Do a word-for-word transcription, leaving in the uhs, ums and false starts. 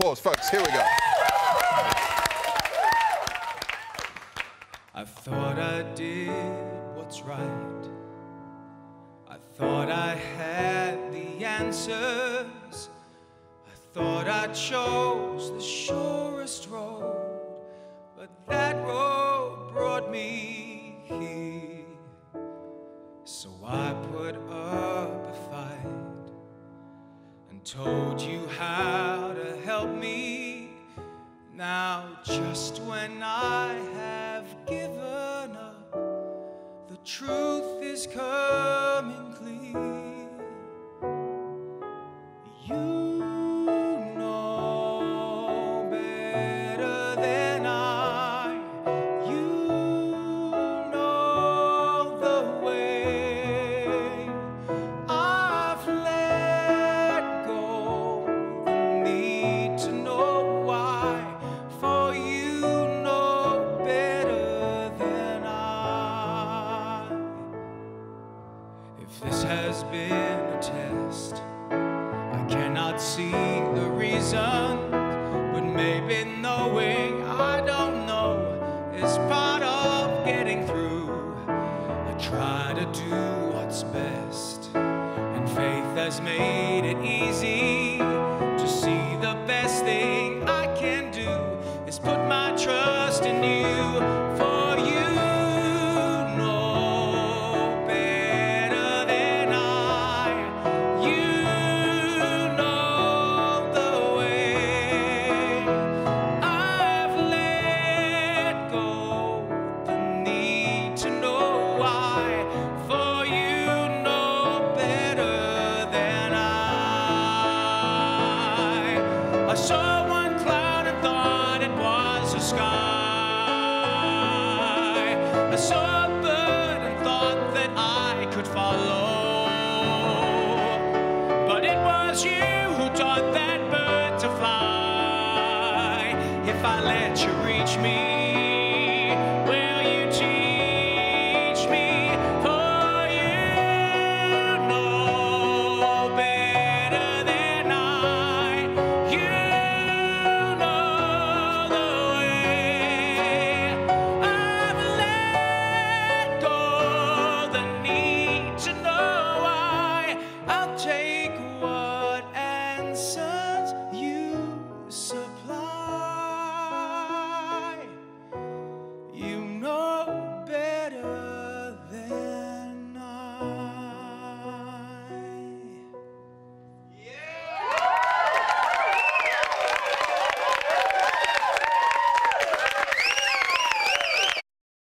applause, folks. Here we go. I thought I did what's right. I thought I had the answers. I thought I chose the surest road, but that road brought me here. So I put up a fight and told you how to help me. Now just when I have given up, the truth is coming clear. You know better than I. You know the way. I've let go the need to know why, for you know better than I. If this has been a test, I cannot see the reason, but maybe knowing I don't know is part of getting through. I try to do what's best, and faith has made it easy to see the best thing I can do is put my trust in you, for you know better than I. You know the way. I've let go the need to know why, for you know better than I. I saw one cloud and thought it was a sky. I saw a bird and thought that I could follow, but it was you who taught that bird to fly. If I let you reach me,